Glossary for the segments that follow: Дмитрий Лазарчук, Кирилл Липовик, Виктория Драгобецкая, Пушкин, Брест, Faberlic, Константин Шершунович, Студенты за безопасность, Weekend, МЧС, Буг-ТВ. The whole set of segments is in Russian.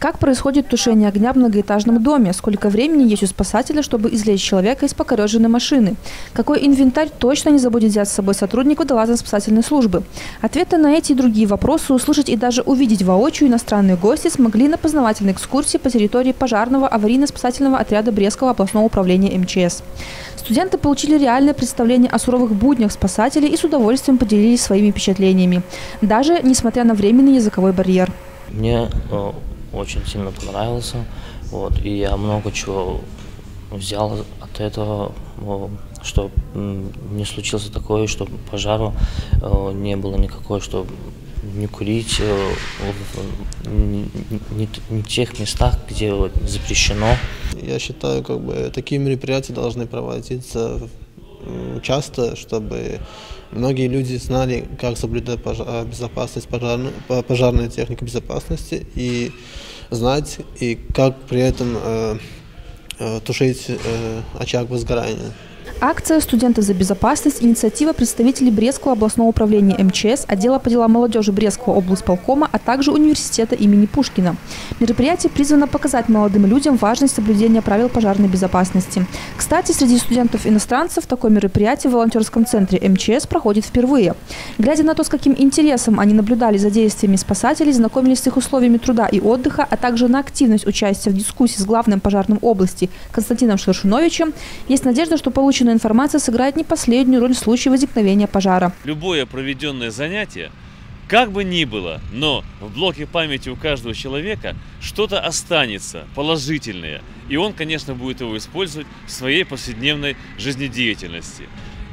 Как происходит тушение огня в многоэтажном доме? Сколько времени есть у спасателя, чтобы извлечь человека из покореженной машины? Какой инвентарь точно не забудет взять с собой сотрудник водолазно-спасательной службы? Ответы на эти и другие вопросы услышать и даже увидеть воочию иностранные гости смогли на познавательной экскурсии по территории пожарного аварийно-спасательного отряда Брестского областного управления МЧС. Студенты получили реальное представление о суровых буднях спасателей и с удовольствием поделились своими впечатлениями, даже несмотря на временный языковой барьер. Мне очень сильно понравился, вот, и я много чего взял от этого, что не случился такое, что пожару не было никакой, что не курить не в тех местах, где запрещено. Я считаю, как бы такие мероприятия должны проводиться часто, чтобы многие люди знали, как соблюдать безопасность пожарной техники безопасности и знать, и как при этом тушить очаг возгорания. Акция «Студенты за безопасность» – инициатива представителей Брестского областного управления МЧС, отдела по делам молодежи Брестского облсполкома, а также университета имени Пушкина. Мероприятие призвано показать молодым людям важность соблюдения правил пожарной безопасности. Кстати, среди студентов-иностранцев такое мероприятие в волонтерском центре МЧС проходит впервые. Глядя на то, с каким интересом они наблюдали за действиями спасателей, знакомились с их условиями труда и отдыха, а также на активность участия в дискуссии с главным пожарным области Константином Шершуновичем, есть надежда, что полученная информация сыграет не последнюю роль в случае возникновения пожара. Любое проведенное занятие, как бы ни было, но в блоке памяти у каждого человека что-то останется положительное. И он, конечно, будет его использовать в своей повседневной жизнедеятельности.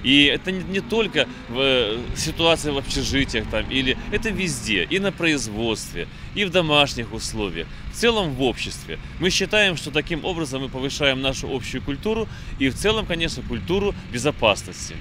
И это не только в ситуации в общежитиях, или это везде, и на производстве, и в домашних условиях, в целом в обществе. Мы считаем, что таким образом мы повышаем нашу общую культуру и в целом, конечно, культуру безопасности.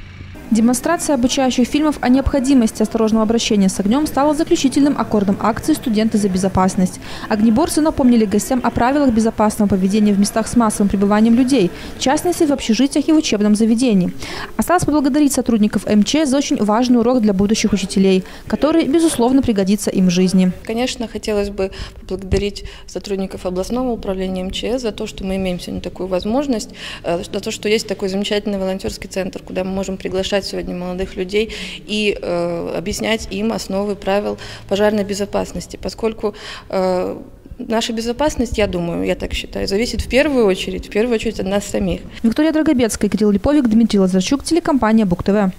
Демонстрация обучающих фильмов о необходимости осторожного обращения с огнем стала заключительным аккордом акции «Студенты за безопасность». Огнеборцы напомнили гостям о правилах безопасного поведения в местах с массовым пребыванием людей, в частности, в общежитиях и в учебном заведении. Осталось поблагодарить сотрудников МЧС за очень важный урок для будущих учителей, который, безусловно, пригодится им в жизни. Конечно, хотелось бы поблагодарить сотрудников областного управления МЧС за то, что мы имеем сегодня такую возможность, за то, что есть такой замечательный волонтерский центр, куда мы можем приглашать сегодня молодых людей и объяснять им основы правил пожарной безопасности, поскольку наша безопасность, я думаю, я так считаю, зависит в первую очередь от нас самих. Виктория Драгобецкая, Кирилл Липовик, Дмитрий Лазарчук, телекомпания Буг-ТВ.